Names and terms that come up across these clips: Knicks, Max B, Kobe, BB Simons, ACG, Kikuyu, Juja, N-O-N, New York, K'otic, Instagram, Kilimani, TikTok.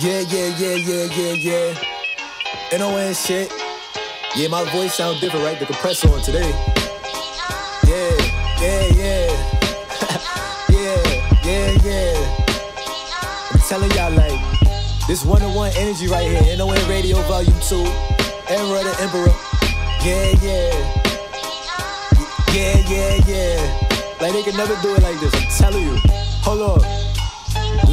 Yeah. N-O-N shit. Yeah, my voice sound different, right? The compressor on today. Yeah. Yeah. I'm telling y'all, like, this one-on-one energy right here. N-O-N Radio Volume 2. Era the Emperor. Yeah. Like, they can never do it like this, I'm telling you. Hold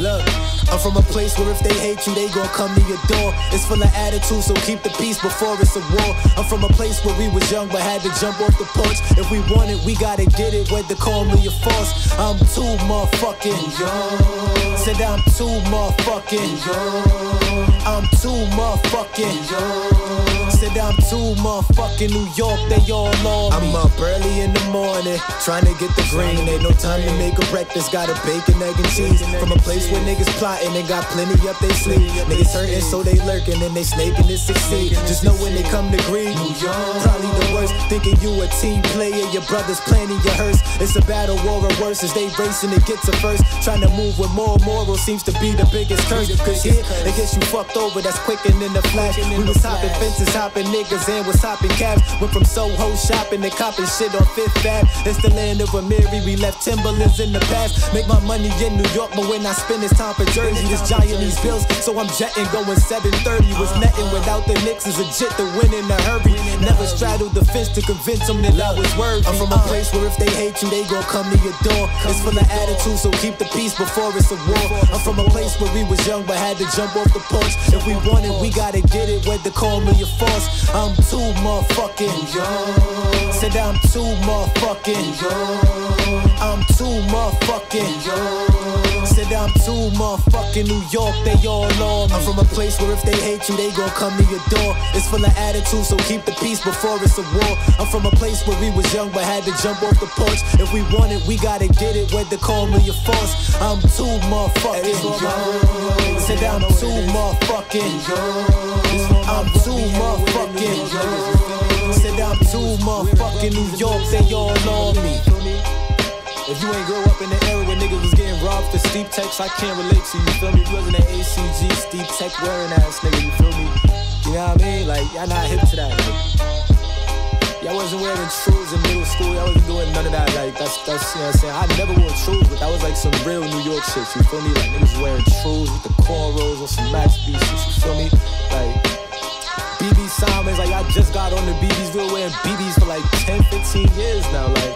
on. Look. I'm from a place where if they hate you, they gon' come to your door. It's full of attitude, so keep the peace before it's a war. I'm from a place where we was young but had to jump off the porch. If we want it, we gotta get it, whether call me your force. I'm too motherfucking young. Said I'm too motherfucking young. I'm too motherfucking young. Said I'm too motherfucking New York, they all on me. I'm up early in the morning, trying to get the green. Ain't no time to make a breakfast, got a bacon, egg, and cheese. From a place where niggas plot and they got plenty up they sleep. Niggas hurting, so they lurking and they snaking to succeed. Just know when they come to greed, probably the worst. Thinking you a team player, your brother's planning your hearse. It's a battle war or worse as they racing to get to first. Trying to move with more moral seems to be the biggest curse. Cause here, it gets you fucked over, that's quicker than the flash. We was hopping fences, hopping niggas, and was hopping cabs. Went from Soho shopping to copping shit on Fifth Ave. It's the land of a Mary, we left Timberlands in the past. Make my money in New York, but when I spend it's time for Jersey. This giant, these bills, so I'm jetting, going 7:30. Was nothing without the Knicks, is a jit to win in a hurry. Never straddled the fence to convince them that I was worthy. I'm from a place where if they hate you, they gon' come to your door. It's full of attitude, so keep the peace before it's a war. I'm from a place where we was young but had to jump off the porch. If we want it, we gotta get it, whether call me your force. I'm too motherfucking young. Said I'm too motherfucking young. I'm too motherfucking young. Said I'm too motherfucking New York, they all on me. I'm from a place where if they hate you, they gon' come to your door. It's full of attitude, so keep the peace before it's a war. I'm from a place where we was young but had to jump off the porch. If we want it, we gotta get it, whether call me your force. I'm too motherfucking young. Said I'm too motherfucking young. I'm too motherfucking young. Said I'm too motherfucking New York, they all on me. If you ain't grow up in the era where niggas was getting robbed for steep techs, I can't relate to you, feel me? You wasn't an ACG, steep tech wearing ass nigga, you feel me? You know what I mean? Like, y'all not hip to that, nigga. Y'all wasn't wearing trues in middle school, y'all wasn't doing none of that, like, that's, you know what I'm saying? I never wore trues, but that was like some real New York shit, you feel me? Like, niggas wearing trues with the cornrows on some Max B shit, you feel me? Like, BB Simons, like, I just got on the BBs, we were wearing BBs for like 10, 15 years now, like,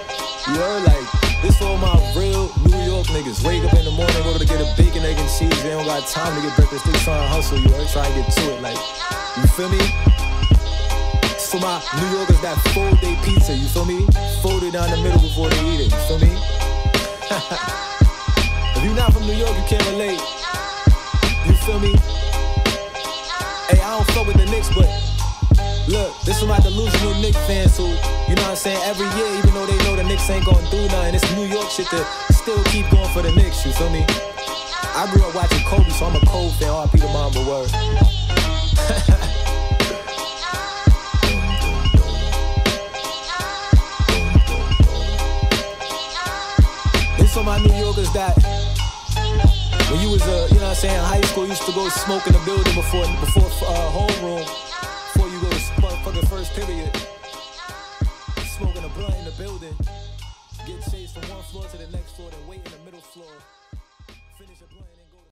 you heard, like, this for all my real New York niggas. Wake up in the morning, go to get a bacon, egg, and cheese. They don't got time to get breakfast. They trying to hustle you, or trying to get to it. Like, you feel me? It's for my New Yorkers that fold their pizza, you feel me? Fold it down the middle before they eat it, you feel me? If you're not from New York, you can't relate. You feel me? Hey, I don't fuck with the Knicks, but look, this is my delusional Knicks fans who, you know what I'm saying, every year, even though they know the Knicks ain't gonna do nothing, it's New York shit to still keep going for the Knicks, you feel me? I grew up watching Kobe, so I'm a Kobe fan, R.I.P. to Mamba, word. This for my New Yorkers that, when you was, you know what I'm saying, in high school, used to go smoke in the building before homeroom. Fucking first period, smoking a blunt in the building, get chased from one floor to the next floor, then wait in the middle floor.